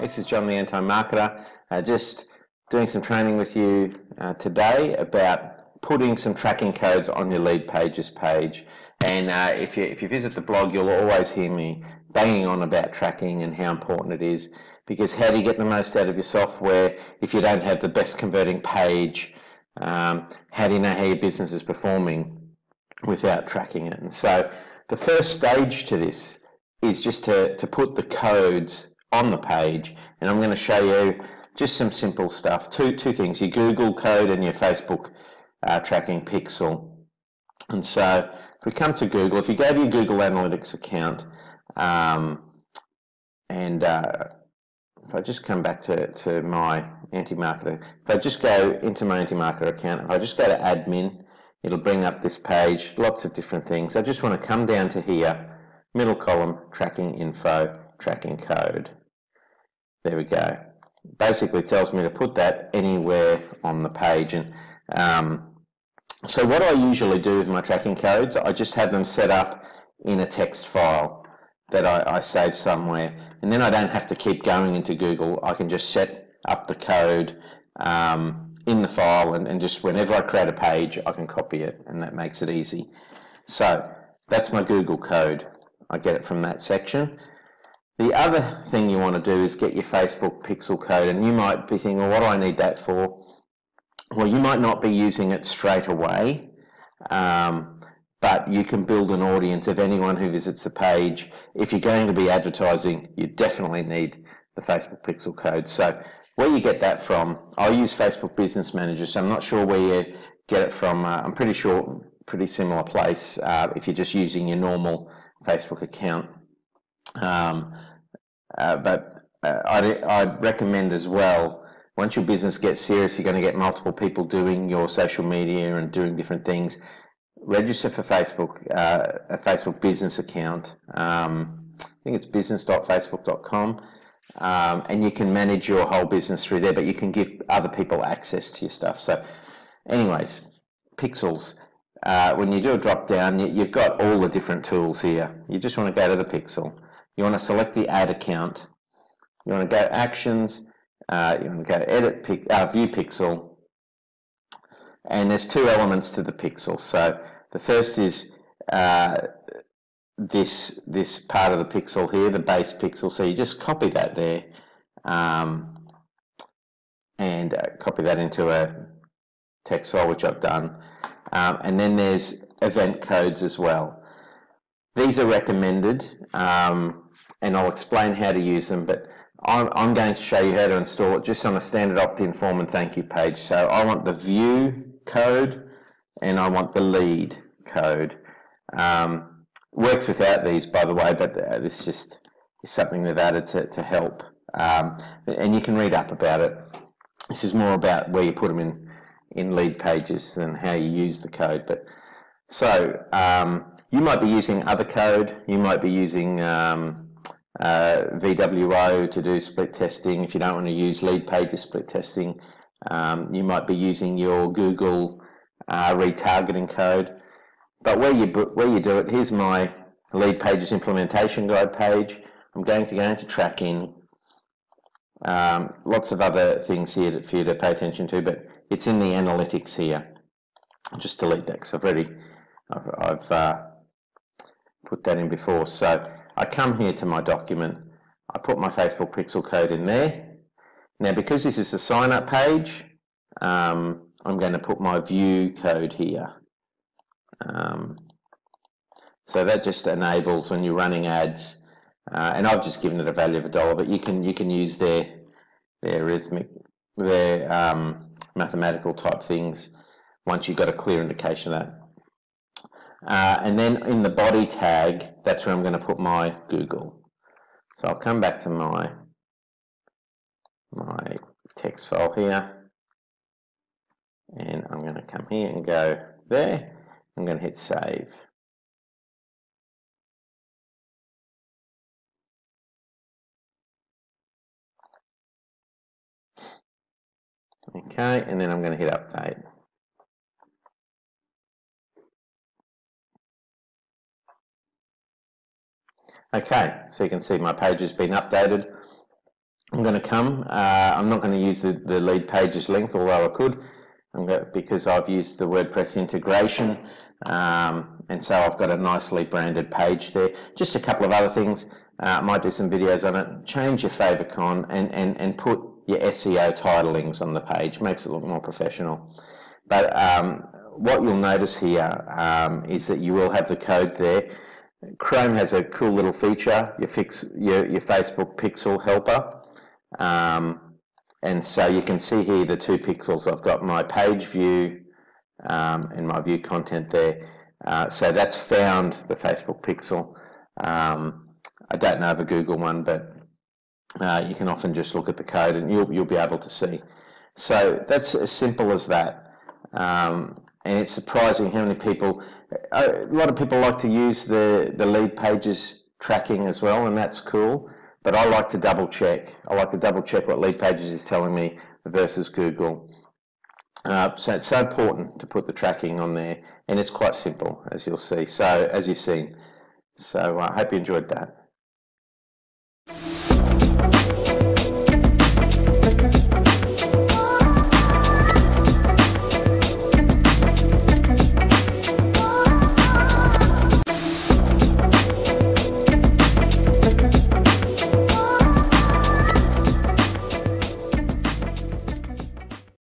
This is John the Anti-Marketer, just doing some training with you today about putting some tracking codes on your lead pages page. And if you visit the blog, you'll always hear me banging on about tracking and how important it is, because how do you get the most out of your software if you don't have the best converting page? How do you know how your business is performing without tracking it? And so the first stage to this is just to put the codes on the page, and I'm going to show you just some simple stuff. Two things: your Google code and your Facebook tracking pixel. And so, if we come to Google, if you go to your Google Analytics account, if I just come back to my Anti-Marketer, if I just go into my Anti-Marketer account, if I just go to Admin, it'll bring up this page, lots of different things. I just want to come down to here, middle column, Tracking Info, Tracking Code. There we go. Basically tells me to put that anywhere on the page. And so what I usually do with my tracking codes, I just have them set up in a text file that I save somewhere, and then I don't have to keep going into Google. I can just set up the code in the file, and just whenever I create a page, I can copy it, and that makes it easy. So that's my Google code. I get it from that section. The other thing you want to do is get your Facebook Pixel code, and you might be thinking, well, what do I need that for? Well, you might not be using it straight away, but you can build an audience of anyone who visits the page. If you're going to be advertising, you definitely need the Facebook Pixel code. So where you get that from, I use Facebook Business Manager, so I'm not sure where you get it from. I'm pretty sure pretty similar place if you're just using your normal Facebook account. But I'd recommend as well, once your business gets serious, you're going to get multiple people doing your social media and doing different things. Register for Facebook, a Facebook business account. I think it's business.facebook.com, and you can manage your whole business through there, but you can give other people access to your stuff. So anyways, pixels. When you do a drop down, you've got all the different tools here. You just want to go to the pixel. You want to select the ad account. You want to go to Actions. You want to go to Edit, View Pixel. And there's two elements to the pixel. So the first is this part of the pixel here, the base pixel. So you just copy that there, and copy that into a text file, which I've done. And then there's event codes as well. These are recommended, and I'll explain how to use them, but I'm going to show you how to install it just on a standard opt-in form and thank you page. So I want the view code and I want the lead code. Works without these, by the way, but this just is something they've added to help. And you can read up about it. This is more about where you put them in lead pages than how you use the code. But so you might be using other code. You might be using VWO to do split testing. If you don't want to use lead pages split testing, you might be using your Google retargeting code. But where you do it, here's my lead pages implementation guide page. I'm going to go into tracking. Lots of other things here for you to pay attention to, but it's in the analytics here. I'll just delete that because I've put that in before. So I come here to my document, I put my Facebook Pixel code in there. Now because this is a sign up page, I'm going to put my view code here. So that just enables when you're running ads, and I've just given it a value of $1, but you can use their mathematical type things once you've got a clear indication of that. And then in the body tag, that's where I'm going to put my Google. So I'll come back to my text file here, and I'm going to come here and go there. I'm going to hit save. Okay, and then I'm going to hit update. Okay, so you can see my page has been updated. I'm going to come. I'm not going to use the Leadpages link, although I could, because I've used the WordPress integration, and so I've got a nicely branded page there. Just a couple of other things. I might do some videos on it. Change your favicon and put your SEO titlings on the page. Makes it look more professional. But what you'll notice here is that you will have the code there. Chrome has a cool little feature, your Facebook Pixel Helper. And so you can see here the 2 pixels. I've got my page view and my view content there. So that's found the Facebook Pixel. I don't know of a Google one, but you can often just look at the code and you'll be able to see. So that's as simple as that. And it's surprising how many people, a lot of people like to use the Leadpages tracking as well, and that's cool. But I like to double check. I like to double check what Leadpages is telling me versus Google. So it's so important to put the tracking on there, and it's quite simple, as you've seen. So I hope you enjoyed that.